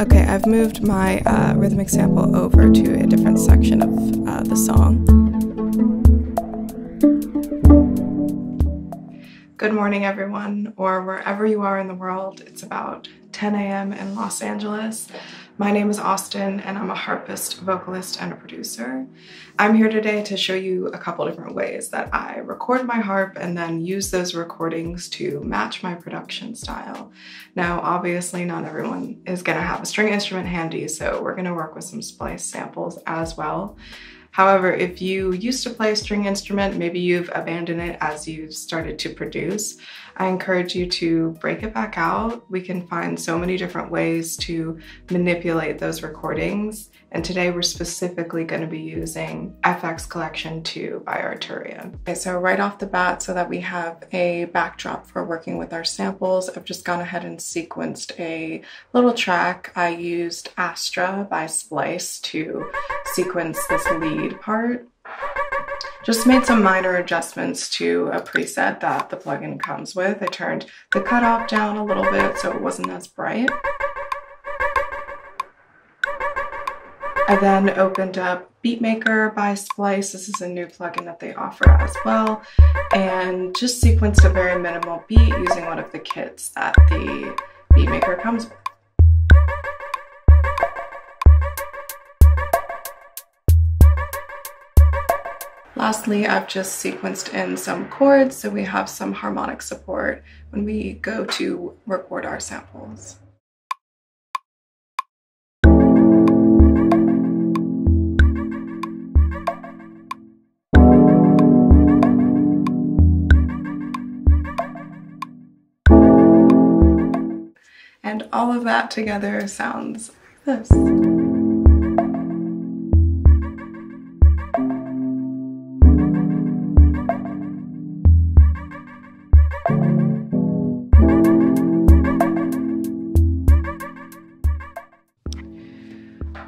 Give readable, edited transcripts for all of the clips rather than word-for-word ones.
Okay, I've moved my rhythmic sample over to a different section of the song. Good morning, everyone, or wherever you are in the world. It's about 10 a.m. in Los Angeles. My name is Austin, and I'm a harpist, vocalist, and a producer. I'm here today to show you a couple different ways that I record my harp and then use those recordings to match my production style. Now, obviously, not everyone is going to have a string instrument handy, so we're going to work with some Splice samples as well. However, if you used to play a string instrument, maybe you've abandoned it as you've started to produce, I encourage you to break it back out. We can find so many different ways to manipulate those recordings. And today we're specifically going to be using FX Collection 2 by Arturia. Okay, so right off the bat, so that we have a backdrop for working with our samples, I've just gone ahead and sequenced a little track. I used Astra by Splice to sequence this lead part. Just made some minor adjustments to a preset that the plugin comes with. I turned the cutoff down a little bit so it wasn't as bright. I then opened up Beatmaker by Splice. This is a new plugin that they offer as well. And just sequenced a very minimal beat using one of the kits that the Beatmaker comes with. Lastly, I've just sequenced in some chords so we have some harmonic support when we go to record our samples. And all of that together sounds like this.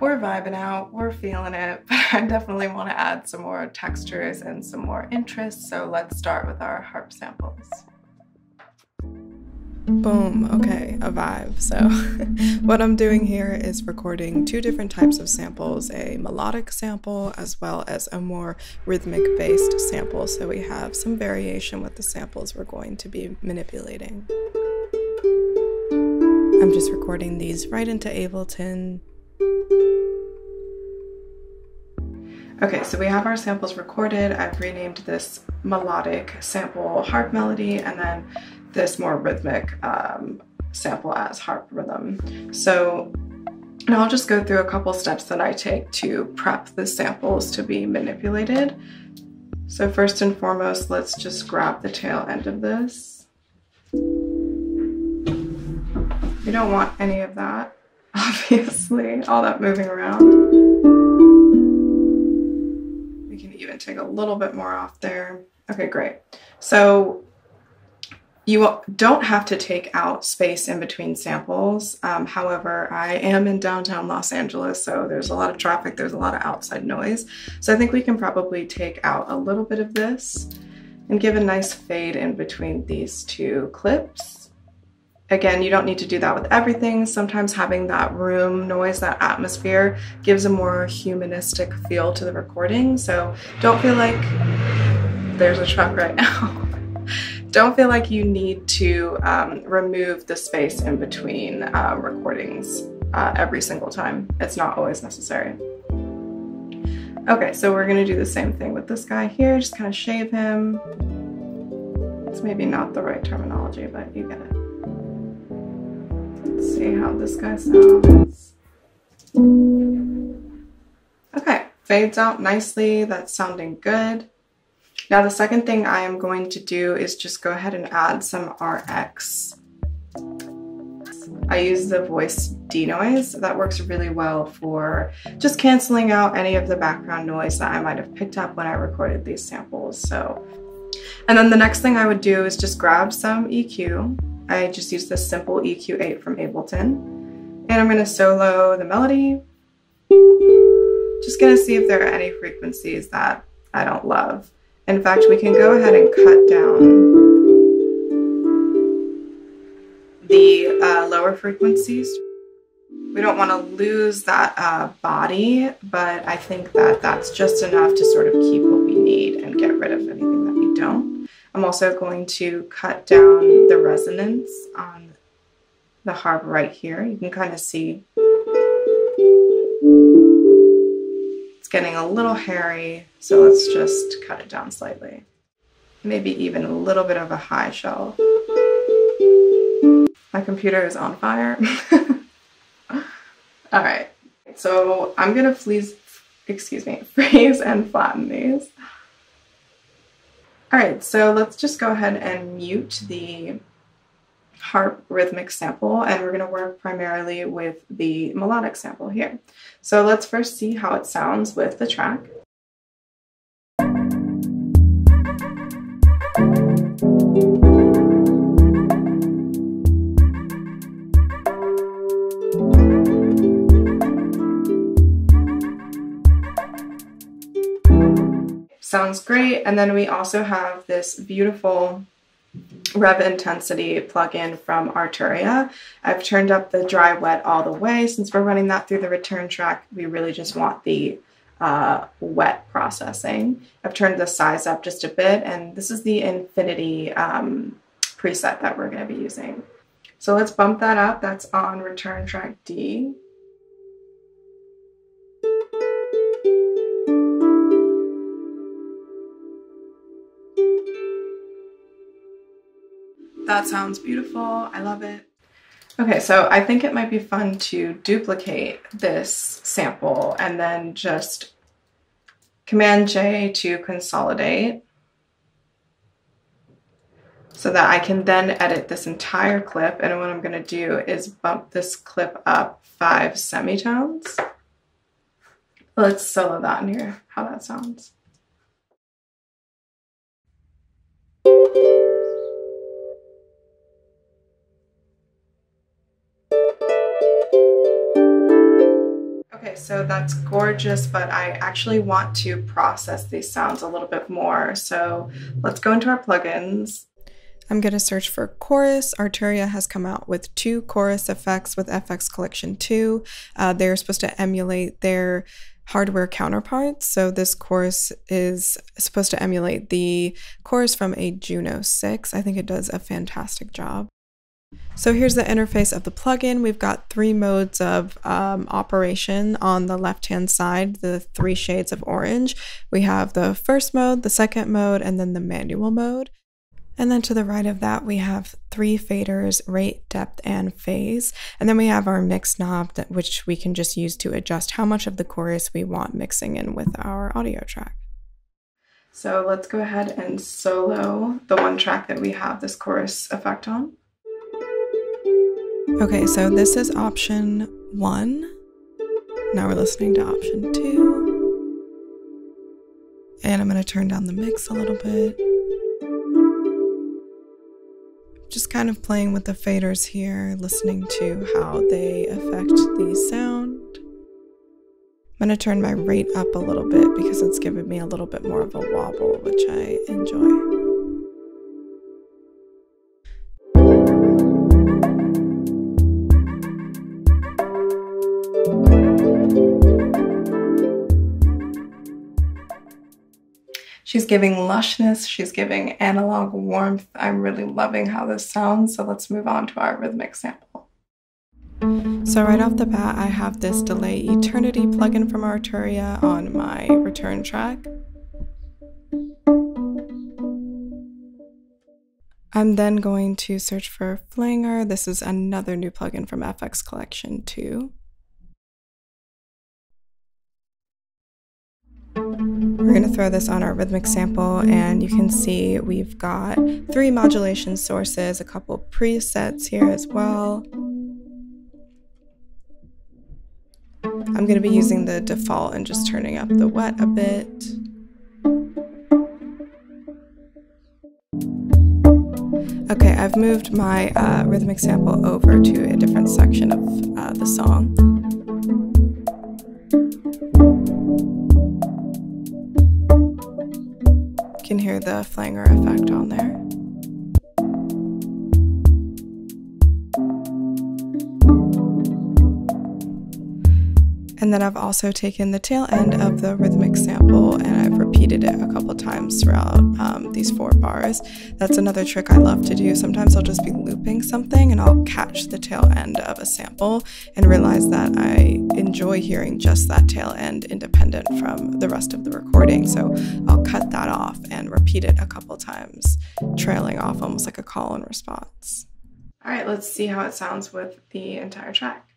We're vibing out, we're feeling it, but I definitely want to add some more textures and some more interest, so let's start with our harp samples. Boom, okay, a vibe. So what I'm doing here is recording two different types of samples, a melodic sample as well as a more rhythmic-based sample, so we have some variation with the samples we're going to be manipulating. I'm just recording these right into Ableton. Okay, so we have our samples recorded. I've renamed this melodic sample harp melody and then this more rhythmic sample as harp rhythm. So now I'll just go through a couple steps that I take to prep the samples to be manipulated. So first and foremost, let's just grab the tail end of this. We don't want any of that, obviously, all that moving around. We can even take a little bit more off there. Okay, great. So you don't have to take out space in between samples. However, I am in downtown Los Angeles, so there's a lot of traffic, there's a lot of outside noise. So I think we can probably take out a little bit of this and give a nice fade in between these two clips. Again, you don't need to do that with everything. Sometimes having that room noise, that atmosphere, gives a more humanistic feel to the recording. So don't feel like, there's a truck right now. Don't feel like you need to remove the space in between recordings every single time. It's not always necessary. Okay, so we're gonna do the same thing with this guy here, just kind of shave him. It's maybe not the right terminology, but you get it. Let's see how this guy sounds. Okay, fades out nicely. That's sounding good. Now the second thing I am going to do is just go ahead and add some RX. I use the voice denoise. That works really well for just canceling out any of the background noise that I might have picked up when I recorded these samples. So, and then the next thing I would do is just grab some EQ. I just use this simple EQ8 from Ableton, and I'm going to solo the melody. Just going to see if there are any frequencies that I don't love. In fact, we can go ahead and cut down lower frequencies. We don't want to lose that body, but I think that that's just enough to sort of keep what we need and get rid of anything that we don't. I'm also going to cut down the resonance on the harp right here. You can kind of see it's getting a little hairy, so let's just cut it down slightly. Maybe even a little bit of a high shelf. My computer is on fire. All right, so I'm gonna freeze and flatten these. All right, so let's just go ahead and mute the harp rhythmic sample, and we're gonna work primarily with the melodic sample here. So let's first see how it sounds with the track. Sounds great. And then we also have this beautiful Rev Intensity plugin from Arturia. I've turned up the dry wet all the way. Since we're running that through the return track, we really just want the wet processing. I've turned the size up just a bit, and this is the infinity preset that we're going to be using. So let's bump that up. That's on return track D. That sounds beautiful. I love it. Okay, so I think it might be fun to duplicate this sample and then just Command J to consolidate so that I can then edit this entire clip. And what I'm going to do is bump this clip up 5 semitones. Let's solo that and hear how that sounds. So that's gorgeous, but I actually want to process these sounds a little bit more. So let's go into our plugins. I'm going to search for chorus. Arturia has come out with 2 chorus effects with FX Collection 2. They're supposed to emulate their hardware counterparts. So this chorus is supposed to emulate the chorus from a Juno 6. I think it does a fantastic job. So here's the interface of the plugin. We've got 3 modes of operation on the left-hand side, the 3 shades of orange. We have the first mode, the second mode, and then the manual mode. And then to the right of that, we have 3 faders, rate, depth, and phase. And then we have our mix knob, which we can just use to adjust how much of the chorus we want mixing in with our audio track. So let's go ahead and solo the one track that we have this chorus effect on. Okay, so this is option 1. Now we're listening to option 2. And I'm going to turn down the mix a little bit. Just kind of playing with the faders here, listening to how they affect the sound. I'm going to turn my rate up a little bit because it's giving me a little bit more of a wobble, which I enjoy. She's giving lushness, she's giving analog warmth. I'm really loving how this sounds, so let's move on to our rhythmic sample. So right off the bat, I have this Delay Eternity plugin from Arturia on my return track. I'm then going to search for Flanger. This is another new plugin from FX Collection 2. We're going to throw this on our rhythmic sample, and you can see we've got 3 modulation sources, a couple presets here as well. I'm going to be using the default and just turning up the wet a bit. Okay, I've moved my rhythmic sample over to a different section of the song. You can hear the Flanger effect on there. And then I've also taken the tail end of the rhythmic sample and I've repeated it a couple times throughout these 4 bars. That's another trick I love to do. Sometimes I'll just be looping something and I'll catch the tail end of a sample and realize that I enjoy hearing just that tail end independent from the rest of the recording. So I'll cut that off and repeat it a couple times, trailing off almost like a call and response. All right, let's see how it sounds with the entire track.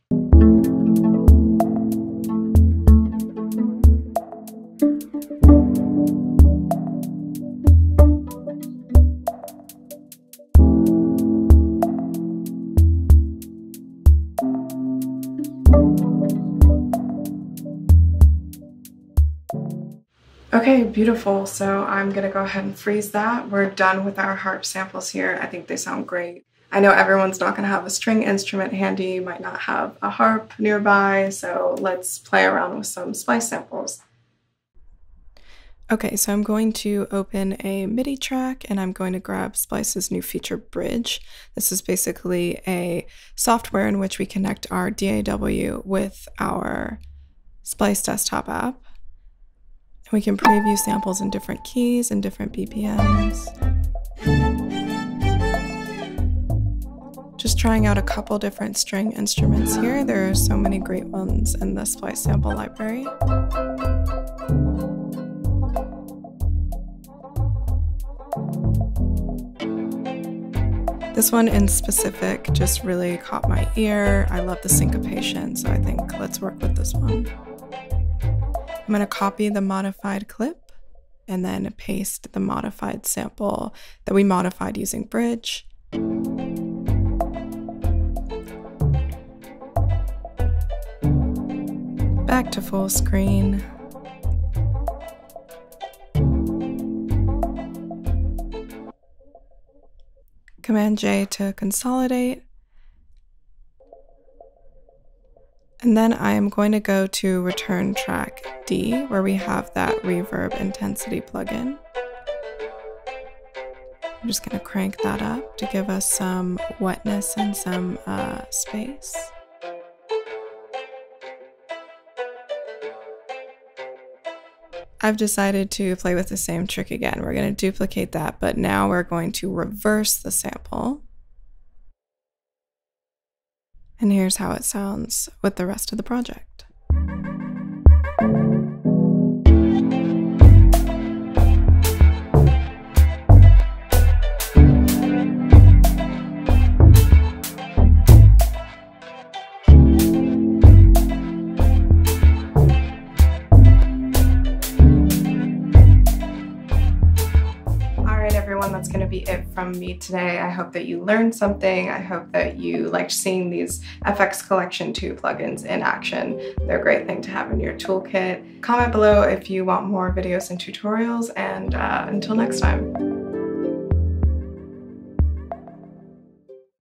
Okay, beautiful. So I'm gonna go ahead and freeze that. We're done with our harp samples here. I think they sound great. I know everyone's not gonna have a string instrument handy, might not have a harp nearby, so let's play around with some Splice samples. Okay, so I'm going to open a MIDI track and I'm going to grab Splice's new feature Bridge. This is basically a software in which we connect our DAW with our Splice desktop app. And we can preview samples in different keys and different BPMs. Just trying out a couple different string instruments here. There are so many great ones in the Splice sample library. This one in specific just really caught my ear. I love the syncopation, so I think let's work with this one. I'm going to copy the modified clip and then paste the modified sample that we modified using Bridge. Back to full screen. Command J to consolidate. And then I am going to go to return track D, where we have that reverb intensity plugin. I'm just going to crank that up to give us some wetness and some space. I've decided to play with the same trick again. We're going to duplicate that, but now we're going to reverse the sample. And here's how it sounds with the rest of the project. That's going to be it from me today. I hope that you learned something. I hope that you liked seeing these FX Collection 2 plugins in action. They're a great thing to have in your toolkit. Comment below if you want more videos and tutorials, and until next time.